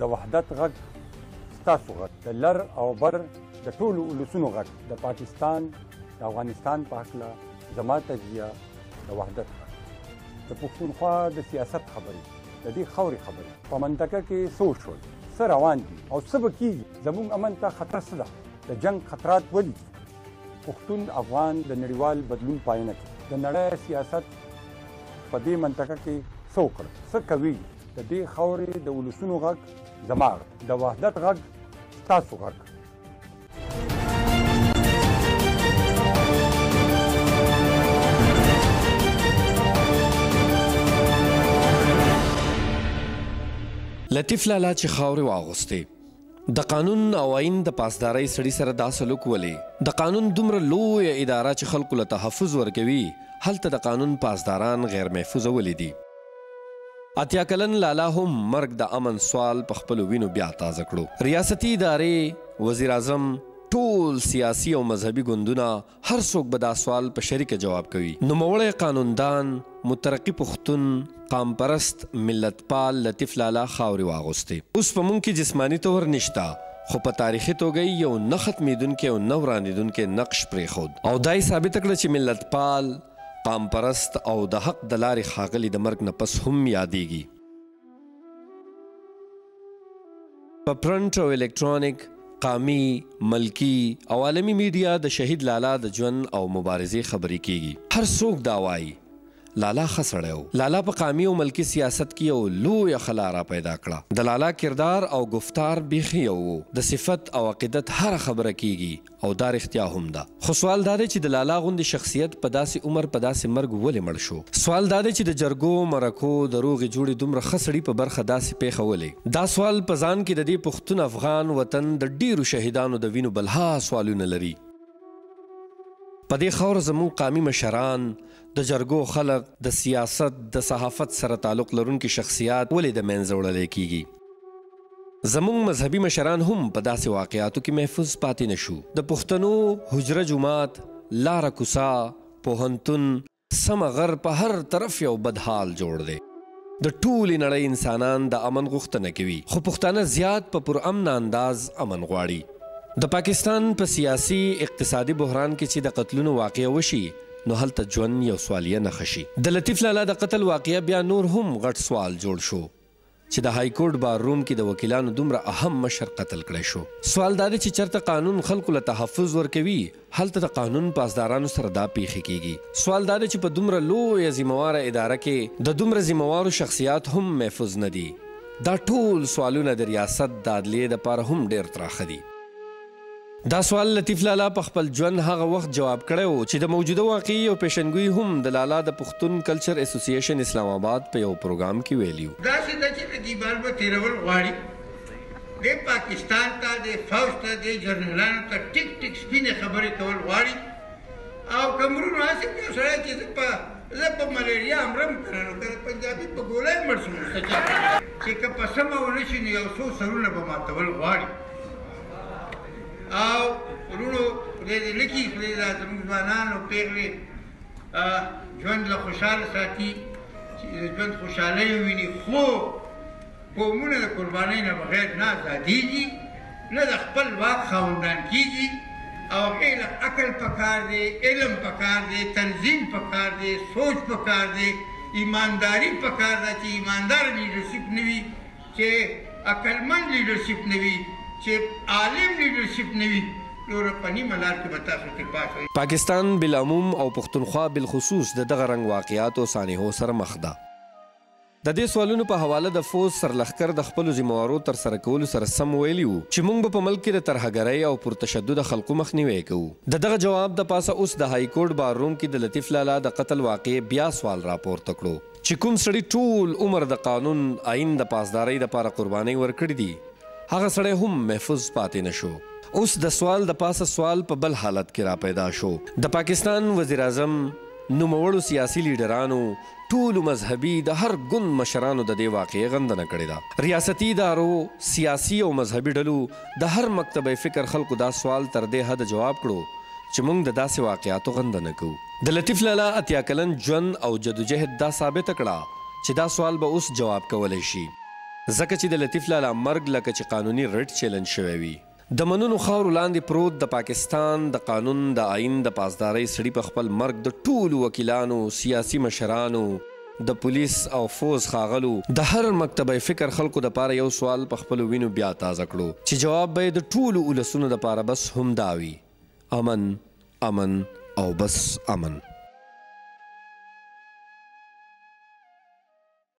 د وحدت غږ ستاسو غږ د لر او بر د ټولو ولسونو غږ د پاکستان د افغانستان په هکله زما تجزیه د وحدت غږ د پښتونخوا د سیاست خبرې د دې خاورې خبرې په منطقه کې څه شول څه روان دي او څه به کېږي زموږ امن ته خطر څه ده د جنګ خطرات ولي پښتون افغان د نړیوال بدلون پایینه کې د نړۍ سیاست په دې منطقه کې څه وکړه څه کوي د دې خاورې د ولسونو غږ زما غږ د وحدت غږ ستاسو غږ. لطیف لالا چې خاورې واغوستې د قانون او آئین د پاسدارۍ سړي سره دا سلوک ولې د قانون دومره لویه اداره چې خلکو له تحفظ ورکوي هلته د قانون پاسداران غیر محفوظه ولې دي؟ 80 کلن لالا هم مرګ د امن سوال په خپلو وینو بیا تازه کړو. ریاستي ادارې، وزیر اعظم، ټول سیاسي او مذهبي ګوندونه هر څوک به دا سوال په شریکه جواب کوي. نوموړی قانوندان مترقي پښتون قامپرست ملتپال لطیف لالا خاورې واغوستې. اوس په موږ کې جسماني تور نشته خو په تاریخي توګه یو نه ختمېدونکی او نه ورانېدونکی نقش پرېښود او دا یې ثابته کړه چې ملتپال قامپرست او د حق د لارې ښاغلي د مرګ نه پس هم یادېږي. په پرنټ او الکترونیک، قامي، ملکي او عالمي میډیا د شهید لالا د ژوند او مبارزې خبرې کېږي. هر څوک دا وایي لالا ښه سړی و. لالا په قامي او ملکي سیاست کې یو لویه خلا را پیدا کړه. د لالا کردار او گفتار بیخي یو و. د صفت او عقیدت هر خبره کیږي او دا رښتیا هم ده. خو سوال دا دی چې د لالا غوندې شخصیت په داسې عمر په داسې مرګ ولې مړ شو؟ سوال دا دی چې د جرګو، مرکو، د روغې جوړې دومره ښه سړي په برخه داسې پیښه ولې؟ دا سوال په ځان کې د دې پښتون افغان وطن د ډیرو شهیدانو د وینو بلها سوالونه لري. په دې خاور زموږ قامي مشران، د جرګو خلق، د سیاست، د صحافت سره تعلق لرونکي شخصیات ولې د منځه وړل کیږي؟ زموږ مذهبي مشران هم په داسې واقعاتو کې محفوظ پاتې نشو. د پښتنو حجره، جومات، لاره، کوڅه، پوهنتون، سمه غر په هر طرف یو بدحال جوړ دی. د ټولې نړۍ انسانان د امن غوښتنه کوي خو پښتانه زیات په پر امن انداز امن غواړي. د پاکستان په سیاسي اقتصادي بحران کې چې د قتلونو واقعه وشي نو هلته ژوند یو سوالیه نښه شي. د لطیف لالا د قتل واقعه بیا نور هم غټ سوال جوړ شو چې د های کورټ بار روم کې د وکیلانو دومره اهم مشر قتل کړی شو. سوال دا دی چې چېرته قانون خلکو له تحفظ ورکوي هلته د قانون پاسدارانو سره دا پیښې کیږي. سوال دا دی چې په دومره لویه ذمهواره اداره کې د دومره ذمهوارو شخصیات هم محفوظ نه دي. دا ټول سوالونه د ریاست د عدلیې دپاره هم ډېر تراخه دي. دا سوال لطیف لالا په خپل ژوند هغه وخت جواب کړی و چې د موجوده واقعي او پیشنګوی هم د لالا د پښتون کلچر اسوسییشن اسلام آباد په یو پروګرام کې ویلي و. داسې ده چې د دیوال به تېرول غواړي، د پاکستان ته، د فوج ته، د جرنالانو ته ټیک ټیک سپینې خبرې کول غواړي او کمرونو هسې یو سړی چې زه په ملیریا امرم که نو که پنجابي په ګولۍ مړ شو چې که په سمه ونه شي نو یو څو سرونه به ماتول غواړي. او ورونو پرې لیکي پرې دا زموږ ځوانان او پیغلې ژوند له خوشحاله ساتي چې د ژوند خوشحالۍ وویني خو قومونه د قربانۍ نه بغیر نه ازادېږي، نه د خپل واک خاوندان کېږي. او هغې له عقل پکار دی، علم پکار دی، تنظیم پکار دی، سوچ پکار دی، ایمانداري پکار ده چې ایماندار لیډرشپ نه وي، چې عقلمند لیډرشپ نه وي، چې عالم لیډرشپ نه وي. پاکستان بالعموم او پښتونخوا بالخصوص د دغه رنګ واقعاتو سانحو سره مخ ده. د دې سوالونو په حواله د فوز سرلښکر د خپلو ذمهوارو ترسره کولو سره سم ویلي و چې موږ به په ملک کې د ترهګرۍ او پرتشدد خلکو مخنیوی کوو. د دغه جواب د پاسه اوس د های کورټ بار روم کې د لطیف لالا د قتل واقعې بیا سوال راپورته کړو چې کوم سړي ټول عمر د قانون آئین د پاسدارۍ دپاره قربانۍ ورکړې دي هغه سړی هم محفوظ پاتې نشو. اوس د سوال د پاسه سوال په بل حالت کې را پیدا شو. د پاکستان وزیر اعظم، نوموړو سیاسي لیډرانو، ټولو مذهبي د هر ګوند مشرانو د دې واقعې غندنه کړې ده. ریاستي ادارو، سیاسي او مذهبي ډلو د هر مکتبه فکر خلکو دا سوال تر دې حده جواب کړو چې موږ د داسې واقعاتو غندنه کوو. د لطیف لالا 80 کلن ژوند او جدوجهد دا ثابته کړه چې دا سوال به اوس جواب کولی شي. ځکه چې د لطیف لالا مرګ لکه چې قانوني رټ چیلنج شوی وي. د منونو خاورو لاندې پروت د پاکستان د قانون د آئین د پاسدارۍ سړي په خپل مرګ د ټولو وکیلانو، سیاسي مشرانو، د پولیس او فوز خاغلو د هر مکتبه فکر خلکو د پاره یو سوال په خپلو وینو بیا تازه کړو چې جواب به د ټولو اولسونو د پاره بس همدا وي: امن، امن او بس امن.